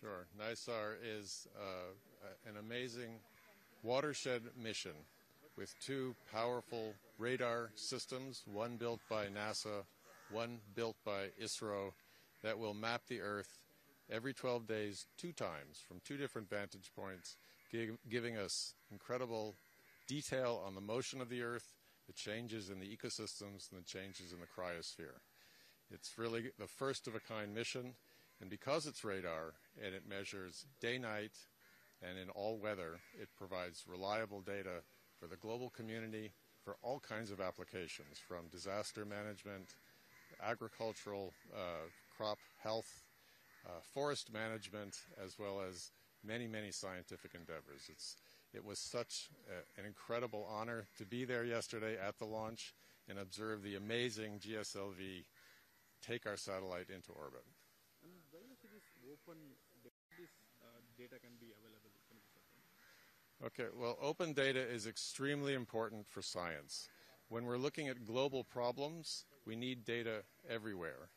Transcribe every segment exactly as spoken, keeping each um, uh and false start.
Sure. NISAR is uh, an amazing watershed mission with two powerful radar systems, one built by NASA, one built by ISRO, that will map the Earth every twelve days, two times, from two different vantage points, gi giving us incredible detail on the motion of the Earth, the changes in the ecosystems, and the changes in the cryosphere. It's really the first of a kind mission, and because it's radar and it measures day, night, and in all weather, it provides reliable data for the global community for all kinds of applications, from disaster management, agricultural, uh, crop health, Uh, forest management, as well as many, many scientific endeavors. It's, it was such a, an incredible honor to be there yesterday at the launch and observe the amazing G S L V take our satellite into orbit. And where is this open data? This uh, data can be available? Okay, well, open data is extremely important for science. When we're looking at global problems, we need data everywhere.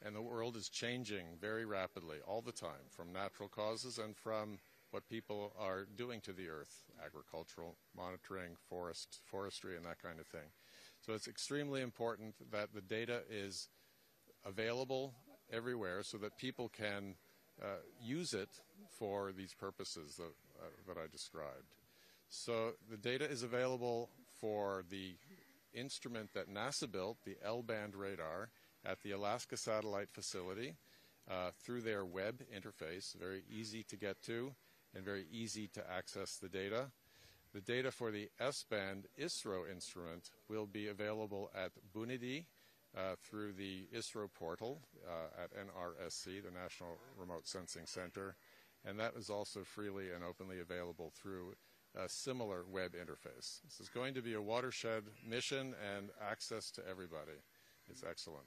And the world is changing very rapidly all the time, from natural causes and from what people are doing to the earth, agricultural monitoring, forest, forestry, and that kind of thing. So it's extremely important that the data is available everywhere so that people can uh, use it for these purposes that, uh, that I described. So the data is available for the instrument that NASA built, the L-band radar, at the Alaska Satellite Facility uh, through their web interface, very easy to get to and very easy to access the data. The data for the S-band ISRO instrument will be available at BUNIDI uh, through the ISRO portal uh, at N R S C, the National Remote Sensing Center, and that is also freely and openly available through a similar web interface. This is going to be a watershed mission and access to everybody. It's excellent.